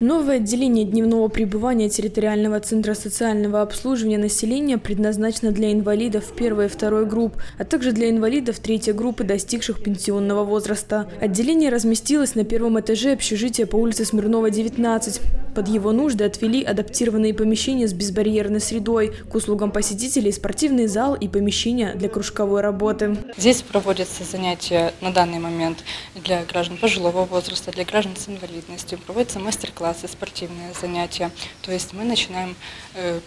Новое отделение дневного пребывания территориального центра социального обслуживания населения предназначено для инвалидов 1 и 2 групп, а также для инвалидов 3 группы, достигших пенсионного возраста. Отделение разместилось на первом этаже общежития по улице Смирнова, 19. Под его нужды отвели адаптированные помещения с безбарьерной средой, к услугам посетителей спортивный зал и помещения для кружковой работы. Здесь проводятся занятия на данный момент для граждан пожилого возраста, для граждан с инвалидностью, проводятся мастер-классы, спортивные занятия. То есть мы начинаем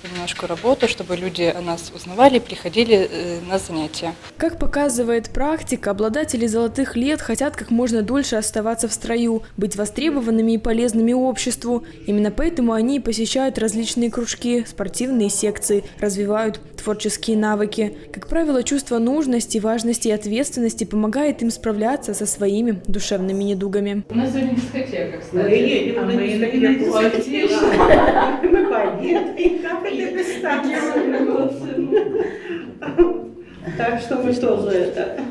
понемножку работу, чтобы люди о нас узнавали, приходили на занятия. Как показывает практика, обладатели золотых лет хотят как можно дольше оставаться в строю, быть востребованными и полезными обществу. Именно поэтому они посещают различные кружки, спортивные секции, развивают творческие навыки. Как правило, чувство нужности, важности и ответственности помогает им справляться со своими душевными недугами. У нас сегодня дискотека, кстати. А мы так что мы тоже это.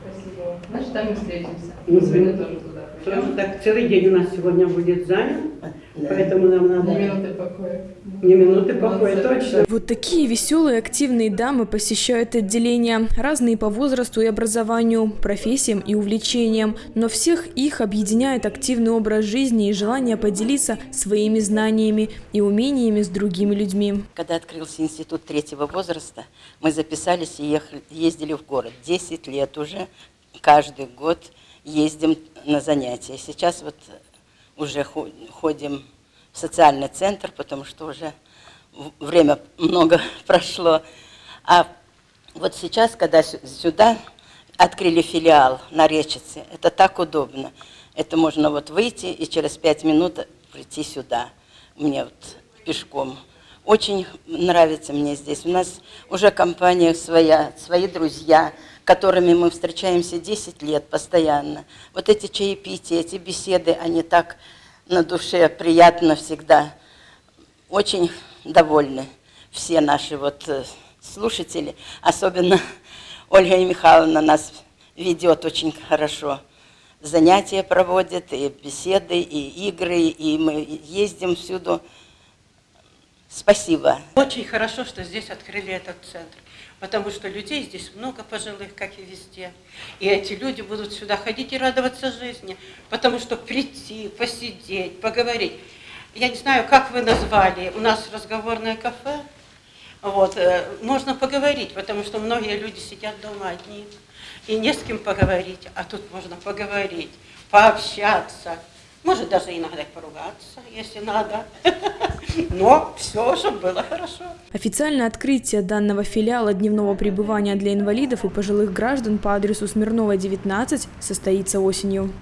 Спасибо. Значит, там мы встретимся. Мы сегодня тоже туда придем. Так, целый день у нас сегодня будет занят. Поэтому нам надо... Не минуты покоя. Не минуты покоя, точно. Вот такие веселые, активные дамы посещают отделения. Разные по возрасту и образованию, профессиям и увлечениям. Но всех их объединяет активный образ жизни и желание поделиться своими знаниями и умениями с другими людьми. Когда открылся институт 3-го возраста, мы записались и ездили в город. 10 лет уже, каждый год ездим на занятия. Сейчас вот... Уже ходим в социальный центр, потому что уже время много прошло. А вот сейчас, когда сюда открыли филиал на Речице, это так удобно. Это можно вот выйти и через 5 минут прийти сюда, мне вот пешком. Очень нравится мне здесь. У нас уже компания своя, свои друзья, которыми мы встречаемся 10 лет постоянно. Вот эти чаепития, эти беседы, они так на душе приятно всегда. Очень довольны все наши вот слушатели. Особенно Ольга Михайловна нас ведет очень хорошо. Занятия проводит, и беседы, и игры, и мы ездим всюду. Спасибо. Очень хорошо, что здесь открыли этот центр, потому что людей здесь много пожилых, как и везде. И эти люди будут сюда ходить и радоваться жизни, потому что прийти, посидеть, поговорить. Я не знаю, как вы назвали, у нас разговорное кафе. Вот, можно поговорить, потому что многие люди сидят дома одни, и не с кем поговорить, а тут можно поговорить, пообщаться. Может, даже иногда поругаться, если надо. Но все же было хорошо. Официальное открытие данного филиала дневного пребывания для инвалидов и пожилых граждан по адресу Смирнова, 19 состоится осенью.